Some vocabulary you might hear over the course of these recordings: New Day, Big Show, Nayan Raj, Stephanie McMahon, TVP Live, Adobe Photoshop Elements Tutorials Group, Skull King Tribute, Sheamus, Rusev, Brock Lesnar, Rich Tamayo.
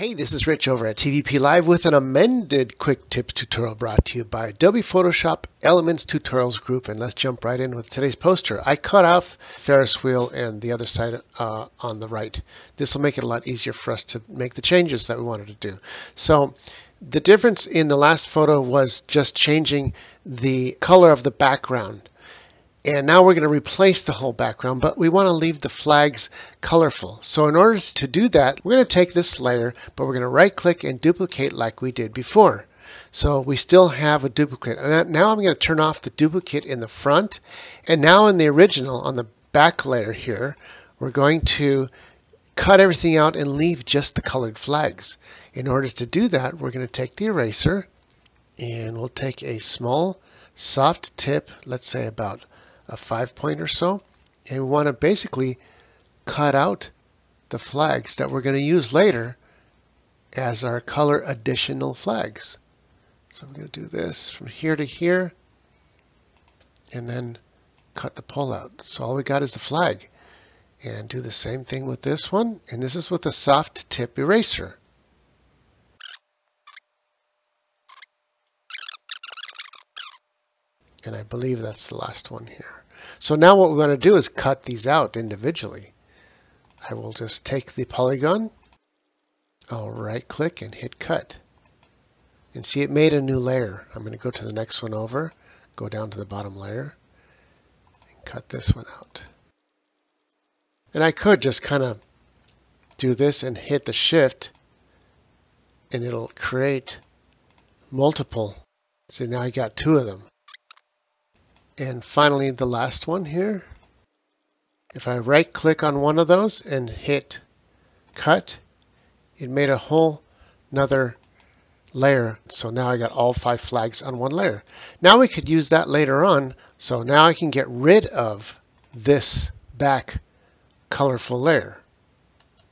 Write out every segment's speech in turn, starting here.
Hey, this is Rich over at TVP Live with an amended quick tips tutorial brought to you by Adobe Photoshop Elements Tutorials Group. And let's jump right in with today's poster. I cut off Ferris wheel and the other side on the right. This will make it a lot easier for us to make the changes that we wanted to do. So the difference in the last photo was just changing the color of the background. And now we're going to replace the whole background, but we want to leave the flags colorful. So in order to do that, we're going to take this layer, but we're going to right click and duplicate like we did before. So we still have a duplicate. And now I'm going to turn off the duplicate in the front. And now in the original, on the back layer here, we're going to cut everything out and leave just the colored flags. In order to do that, we're going to take the eraser and we'll take a small soft tip, let's say about a 5 point or so, and we want to basically cut out the flags that we're going to use later as our color additional flags. So we're going to do this from here to here and then cut the pullout. So all we got is the flag, and do the same thing with this one, and this is with the soft tip eraser. And I believe that's the last one here. So now what we want to do is cut these out individually. I will just take the polygon, I'll right click and hit cut. And see, it made a new layer. I'm going to go to the next one over, go down to the bottom layer, and cut this one out. And I could just kind of do this and hit the shift, and it'll create multiple. So now I got two of them. And finally, the last one here, if I right click on one of those and hit cut, it made a whole nother layer. So now I got all five flags on one layer. Now we could use that later on. So now I can get rid of this back colorful layer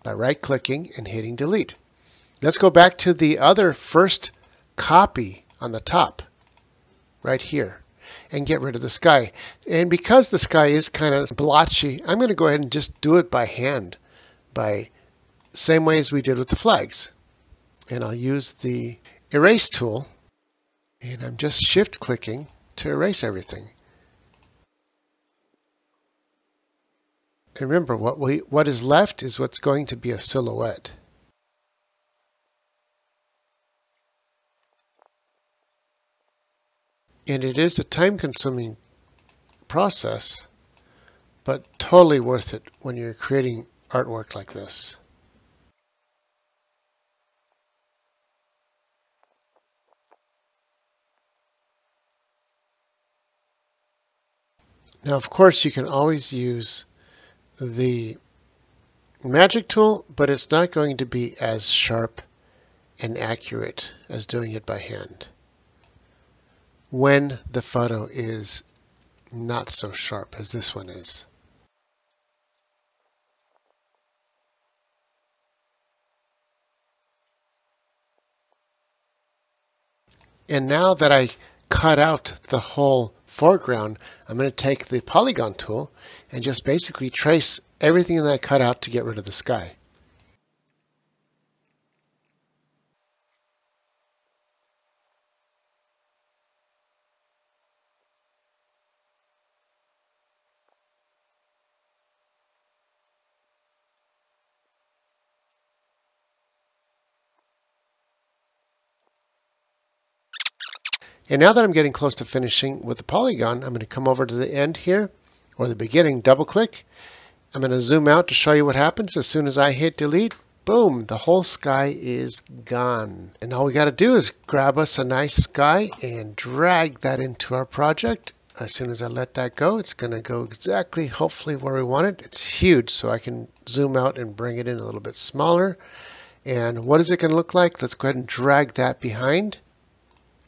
by right clicking and hitting delete. Let's go back to the other first copy on the top right here and get rid of the sky. And because the sky is kind of blotchy, I'm going to go ahead and just do it by hand, by same way as we did with the flags. And I'll use the erase tool, and I'm just shift clicking to erase everything. And remember, what is left is what's going to be a silhouette. And it is a time-consuming process, but totally worth it when you're creating artwork like this. Now, of course, you can always use the magic tool, but it's not going to be as sharp and accurate as doing it by hand when the photo is not so sharp as this one is. And now that I cut out the whole foreground, I'm going to take the polygon tool and just basically trace everything that I cut out to get rid of the sky. And now that I'm getting close to finishing with the polygon, I'm going to come over to the end here, or the beginning, double click. I'm going to zoom out to show you what happens. As soon as I hit delete, boom, the whole sky is gone. And all we got to do is grab us a nice sky and drag that into our project. As soon as I let that go, it's going to go exactly, hopefully, where we want it. It's huge, so I can zoom out and bring it in a little bit smaller. And what is it going to look like? Let's go ahead and drag that behind.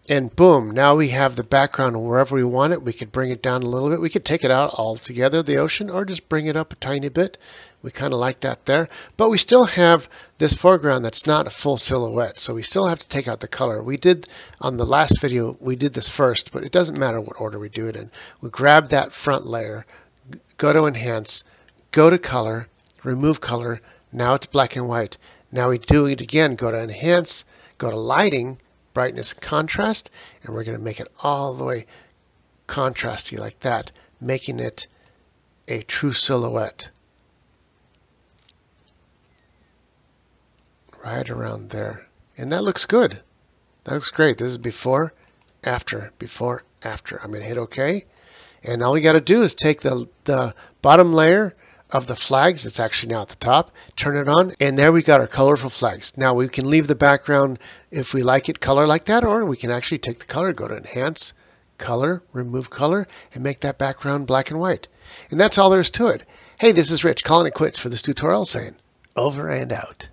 And boom, now we have the background wherever we want it. We could bring it down a little bit. We could take it out altogether, the ocean, or just bring it up a tiny bit. We kind of like that there. But we still have this foreground that's not a full silhouette, so we still have to take out the color. We did, on the last video, we did this first, but it doesn't matter what order we do it in. We grab that front layer, go to Enhance, go to Color, remove color. Now it's black and white. Now we do it again. Go to Enhance, go to Lighting, Brightness, Contrast, and we're going to make it all the way contrasty like that, making it a true silhouette. Right around there. And that looks good. That looks great. This is before, after, before, after. I'm going to hit OK. And all we got to do is take the bottom layer of the flags, it's actually now at the top, turn it on, and there we got our colorful flags. Now we can leave the background if we like it color like that, or we can actually take the color, go to Enhance, Color, Remove Color, and make that background black and white. And that's all there is to it. Hey, this is Rich calling it quits for this tutorial, saying over and out.